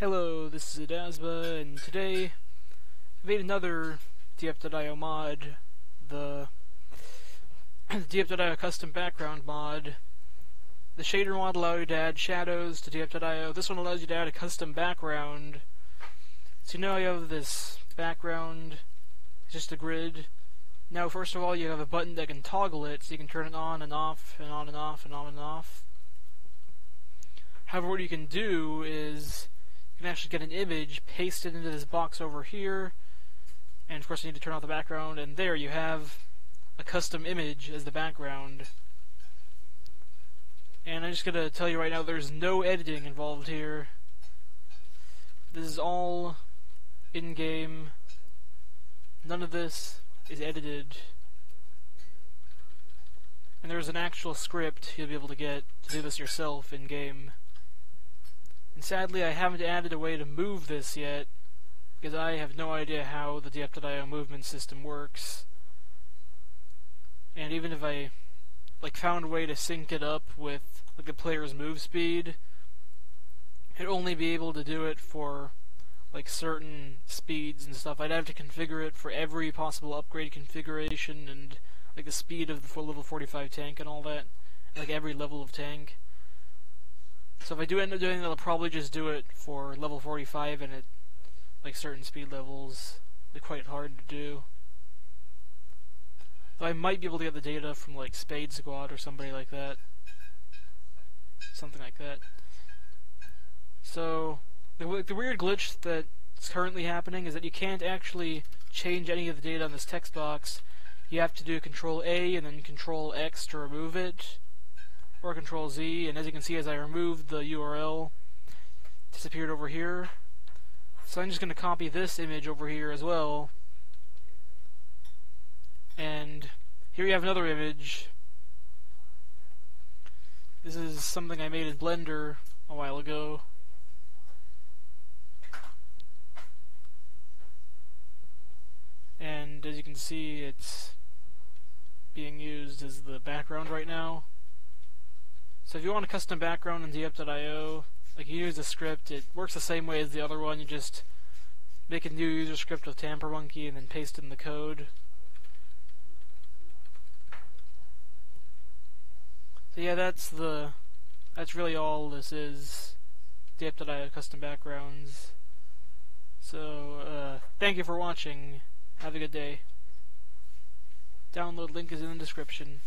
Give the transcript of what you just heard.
Hello, this is Adasba, and today I made another Diep.io mod, the Diep.io custom background mod. The shader mod allows you to add shadows to Diep.io. This one allows you to add a custom background. So now you have this background, just a grid. Now, first of all, you have a button that can toggle it, so you can turn it on and off, and on and off, and on and off. However, what you can do is you can actually get an image, paste it into this box over here, and of course you need to turn off the background, and there you have a custom image as the background. And I'm just going to tell you right now, there's no editing involved here. This is all in-game. None of this is edited. And there's an actual script you'll be able to get to do this yourself in-game. And sadly, I haven't added a way to move this yet, because I have no idea how the Diep.io movement system works. And even if I found a way to sync it up with the player's move speed, I'd only be able to do it for certain speeds and stuff. I'd have to configure it for every possible upgrade configuration and the speed of the level 45 tank and all that, and, every level of tank. So if I do end up doing that, I'll probably just do it for level 45 and at certain speed levels. They're quite hard to do. Though I might be able to get the data from Spade Squad or somebody like that. Something like that. So the weird glitch that's currently happening is that you can't actually change any of the data on this text box. You have to do Control A and then Control X to remove it, or Control Z, and as you can see, as I removed the URL, it disappeared over here. So I'm just going to copy this image over here as well. And here you have another image. This is something I made in Blender a while ago. And as you can see, it's being used as the background right now. So if you want a custom background in Diep.io, you use a script, it works the same way as the other one. You just make a new user script with Tampermonkey and then paste in the code. So yeah, that's really all this is, Diep.io custom backgrounds. So thank you for watching. Have a good day. Download link is in the description.